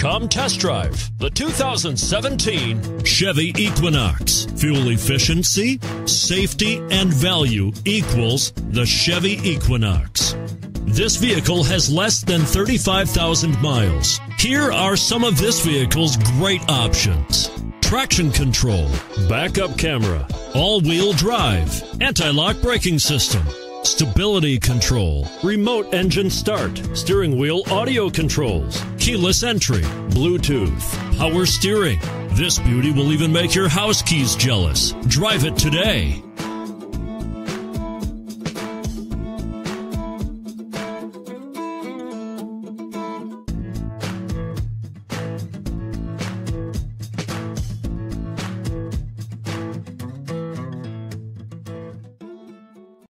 Come test drive the 2017 Chevy Equinox. Fuel efficiency, safety, and value equals the Chevy Equinox. This vehicle has less than 35,000 miles. Here are some of this vehicle's great options: traction control, backup camera, all-wheel drive, anti-lock braking system, stability control, remote engine start, steering wheel audio controls, keyless entry, Bluetooth, power steering. This beauty will even make your house keys jealous. Drive it today.